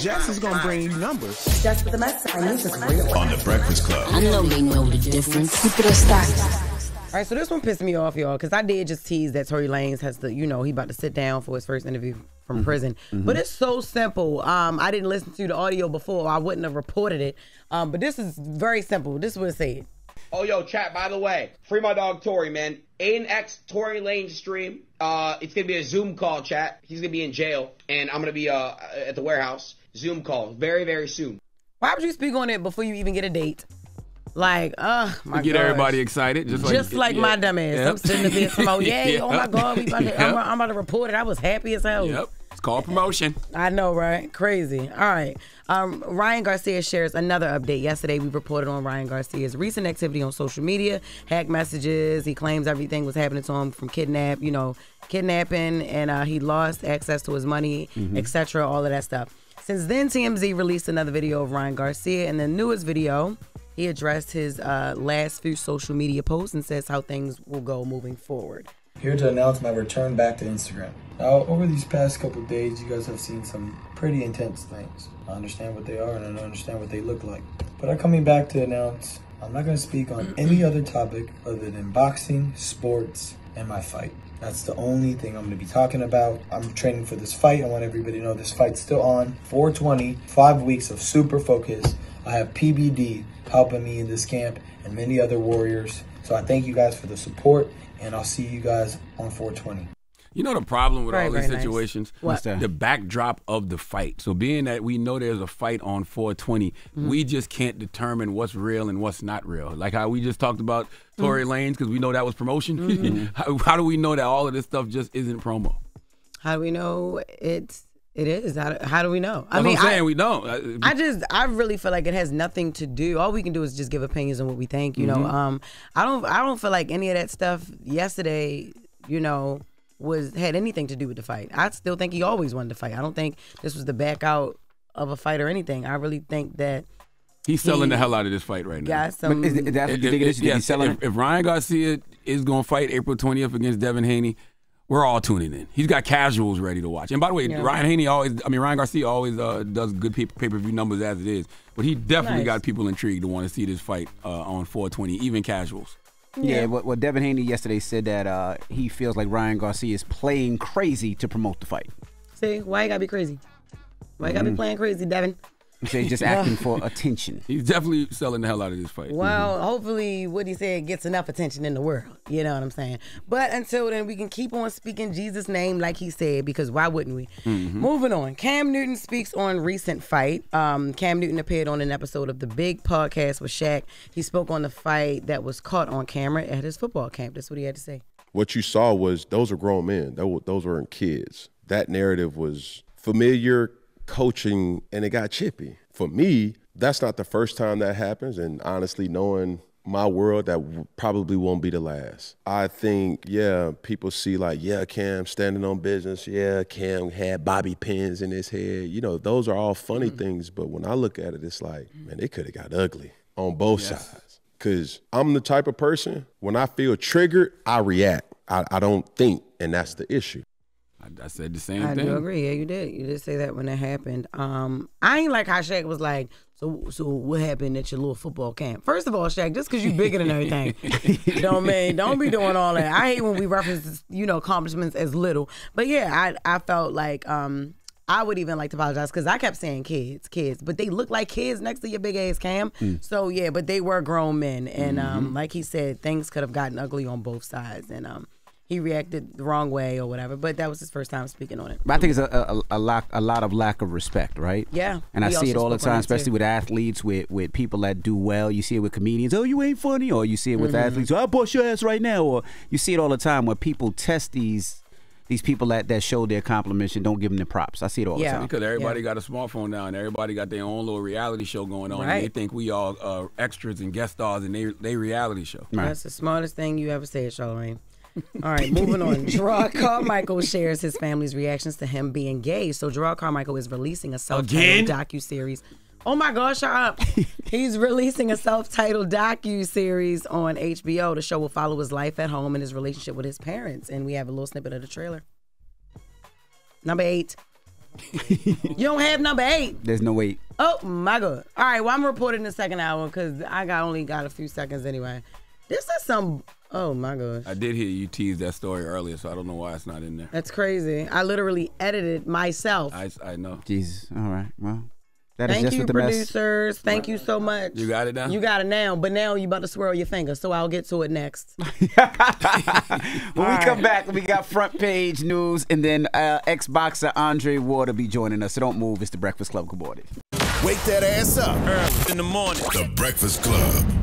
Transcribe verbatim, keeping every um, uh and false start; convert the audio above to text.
Jackson's gonna bring you numbers. That's what the message I need is real. On The Breakfast Club. I know they know the difference. Keep it on stock. All right, so this one pissed me off, y'all, because I did just tease that Tory Lanez has to, you know, he about to sit down for his first interview from mm-hmm. prison. Mm-hmm. But it's so simple. Um, I didn't listen to the audio before. I wouldn't have reported it. Um, but this is very simple. This is what it said. Oh, yo, chat, by the way, free my dog Tory, man. eight X Tory Lanez stream. Uh, it's going to be a Zoom call, chat. He's going to be in jail, and I'm going to be uh, at the warehouse. Zoom call very, very soon. Why would you speak on it before you even get a date? Like, uh, my Get gosh. everybody excited. Just like, just like yeah. my dumb ass. Yep. I'm sitting up there promoting, yay, yep. oh my God, we about to, yep. I'm, I'm about to report it. I was happy as hell. Yep, it's called promotion. I know, right? Crazy. All right. Um, Ryan Garcia shares another update. Yesterday, we reported on Ryan Garcia's recent activity on social media, hack messages. He claims everything was happening to him from kidnap, you know, kidnapping, and uh, he lost access to his money, mm-hmm. et cetera, all of that stuff. Since then, T M Z released another video of Ryan Garcia, and the newest video, he addressed his uh, last few social media posts and says how things will go moving forward. Here to announce my return back to Instagram. Now, over these past couple days, you guys have seen some pretty intense things. I understand what they are and I understand what they look like. But I'm coming back to announce I'm not going to speak on any other topic other than boxing, sports, and my fight. That's the only thing I'm going to be talking about. I'm training for this fight. I want everybody to know this fight's still on. four twenty, five weeks of super focus. I have P B D helping me in this camp and many other warriors. So I thank you guys for the support, and I'll see you guys on four twenty. You know the problem with very, all these situations? Nice. The backdrop of the fight. So being that we know there's a fight on four twenty, mm-hmm. we just can't determine what's real and what's not real. Like how we just talked about Tory mm-hmm. Lanez, because we know that was promotion. Mm-hmm. how, how do we know that all of this stuff just isn't promo? How do we know it's... It is. How do, how do we know? I mean, I'm saying I, we don't. I just, I really feel like it has nothing to do. All we can do is just give opinions on what we think. You mm-hmm. know, um, I don't, I don't feel like any of that stuff yesterday, you know, was had anything to do with the fight. I still think he always wanted to fight. I don't think this was the back out of a fight or anything. I really think that he's selling he the hell out of this fight right now. Some, is, is that what you think it is? Yes, selling? If, if Ryan Garcia is going to fight April twentieth against Devin Haney, we're all tuning in. He's got casuals ready to watch. And by the way, yeah. Ryan Haney always, I mean, Ryan Garcia always uh, does good pay-per-view numbers as it is. But he definitely nice. got people intrigued to want to see this fight uh, on four twenty, even casuals. Yeah, yeah well, well, Devin Haney yesterday said that uh, he feels like Ryan Garcia is playing crazy to promote the fight. See, why you gotta be crazy? Why you gotta mm-hmm. be playing crazy, Devin? He's just acting for attention. He's definitely selling the hell out of this fight. Well, mm-hmm. hopefully what he said gets enough attention in the world. You know what I'm saying? But until then, we can keep on speaking Jesus' name like he said, because why wouldn't we? Mm-hmm. Moving on. Cam Newton speaks on recent fight. Um, Cam Newton appeared on an episode of The Big Podcast with Shaq. He spoke on the fight that was caught on camera at his football camp. That's what he had to say. What you saw was those are grown men. Those weren't kids. That narrative was familiar, coaching, and it got chippy. For me, that's not the first time that happens, and honestly, knowing my world, that probably won't be the last. I think, yeah, people see like, yeah, Cam standing on business, yeah, Cam had bobby pins in his head. You know, those are all funny mm-hmm. things, but when I look at it, it's like, man, it could have got ugly on both yes. sides. Because I'm the type of person, when I feel triggered, I react. I, I don't think, and that's the issue. I said the same I thing. I do agree. Yeah, you did. You did say that when it happened. Um, I ain't like how Shaq was like, so so what happened at your little football camp? First of all, Shaq, just because you bigger than everything, don't mean, don't be doing all that. I hate when we reference, you know, accomplishments as little. But yeah, I, I felt like um, I would even like to apologize because I kept saying kids, kids. But they look like kids next to your big ass Cam. Mm. So yeah, but they were grown men. And mm-hmm. um, like he said, things could have gotten ugly on both sides. And um. he reacted the wrong way or whatever, but that was his first time speaking on it. But I think it's a a, a, lot, a lot of lack of respect, right? Yeah. And I see it all the time, especially with athletes, with, with people that do well. You see it with comedians, oh, you ain't funny, or you see it with mm-hmm. athletes, I'll bust your ass right now, or you see it all the time where people test these these people that, that show their compliments and don't give them the props. I see it all yeah. the time. Because everybody yeah. got a smartphone now and everybody got their own little reality show going on. Right. And they think we all uh, extras and guest stars in their they reality show. Right. That's the smartest thing you ever said, Charlamagne. All right, moving on. Gerard Carmichael shares his family's reactions to him being gay. So Gerard Carmichael is releasing a self-titled docu-series. Oh my gosh, shut up. He's releasing a self-titled docu-series on H B O. The show will follow his life at home and his relationship with his parents. And we have a little snippet of the trailer. Number eight. You don't have number eight. There's no eight. Oh my God. All right, well, I'm reporting the second hour because I got only got a few seconds anyway. This is some, oh my gosh. I did hear you tease that story earlier, so I don't know why it's not in there. That's crazy. I literally edited myself. I, I know. Jesus. All right, well. That Thank is just you, the producers. Mess. Thank you so much. You got it now? You got it now, but now you about to swirl your finger, so I'll get to it next. When we right. come back, we got front page news, and then uh, ex-boxer Andre Ward will be joining us, so don't move. It's The Breakfast Club. Good morning. Wake that ass up early in the morning. The Breakfast Club.